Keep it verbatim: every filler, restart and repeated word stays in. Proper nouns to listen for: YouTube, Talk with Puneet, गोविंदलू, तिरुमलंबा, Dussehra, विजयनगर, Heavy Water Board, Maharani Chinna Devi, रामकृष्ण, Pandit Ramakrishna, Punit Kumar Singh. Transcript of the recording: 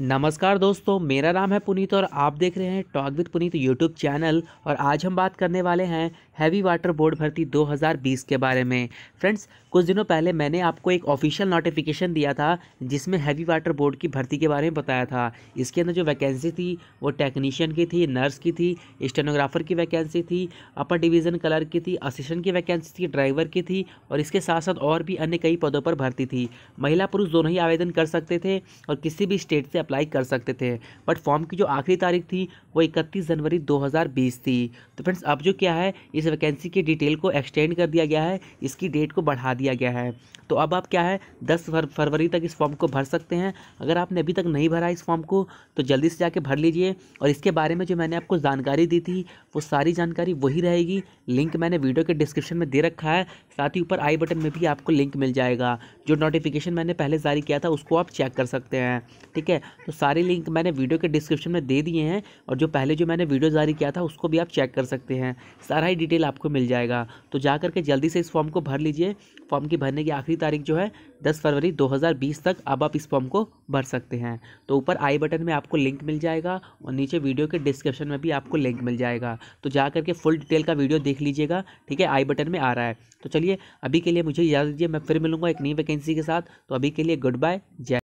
नमस्कार दोस्तों, मेरा नाम है पुनीत और आप देख रहे हैं talk with Puneet YouTube channel. और आज हम बात करने वाले हैं हैवी वाटर बोर्ड भर्ती दो हज़ार बीस के बारे में। फ्रेंड्स, कुछ दिनों पहले मैंने आपको एक ऑफिशियल नोटिफिकेशन दिया था जिसमें हैवी वाटर बोर्ड की भर्ती के बारे में बताया था। इसके अंदर जो वैकेंसी थी वो टेक्नीशियन की थी, नर्स की थी, स्टेनोग्राफर की वैकेंसी थी, अपर डिवीज़न क्लर्क की थी, असिस्टेंट की वैकेंसी थी, ड्राइवर की थी और इसके साथ साथ और भी अन्य कई पदों पर भर्ती थी। महिला पुरुष दोनों ही आवेदन कर सकते थे और किसी भी स्टेट से अप्लाई कर सकते थे। बट फॉर्म की जो आखिरी तारीख थी वो इकतीस जनवरी दो हज़ार बीस थी। तो फ्रेंड्स, अब जो क्या है, इस वैकेंसी की डिटेल को एक्सटेंड कर दिया गया है, इसकी डेट को बढ़ा दिया गया है। तो अब आप क्या है दस फरवरी तक इस फॉर्म को भर सकते हैं। अगर आपने अभी तक नहीं भरा इस फॉर्म को तो जल्दी से जाके भर लीजिए। और इसके बारे में जो मैंने आपको जानकारी दी थी वो सारी जानकारी वही रहेगी। लिंक मैंने वीडियो के डिस्क्रिप्शन में दे रखा है, साथ ही ऊपर आई बटन में भी आपको लिंक मिल जाएगा। जो नोटिफिकेशन मैंने पहले जारी किया था उसको आप चेक कर सकते हैं, ठीक है। तो सारे लिंक मैंने वीडियो के डिस्क्रिप्शन में दे दिए हैं और जो पहले जो मैंने वीडियो जारी किया था उसको भी आप चेक कर सकते हैं, सारा ही डिटेल आपको मिल जाएगा। तो जा करके जल्दी से इस फॉर्म को भर लीजिए। फॉर्म की भरने की आखिरी तारीख जो है दस फरवरी दो हज़ार बीस तक अब आप इस फॉर्म को भर सकते हैं। तो ऊपर आई बटन में आपको लिंक मिल जाएगा और नीचे वीडियो के डिस्क्रिप्शन में भी आपको लिंक मिल जाएगा। तो जा करके फुल डिटेल का वीडियो देख लीजिएगा, ठीक है, आई बटन में आ रहा है। तो चलिए अभी के लिए मुझे इजाज़त दीजिए, मैं फिर मिलूंगा एक नई वैकेंसी के साथ। तो अभी के लिए गुड बाय, जय।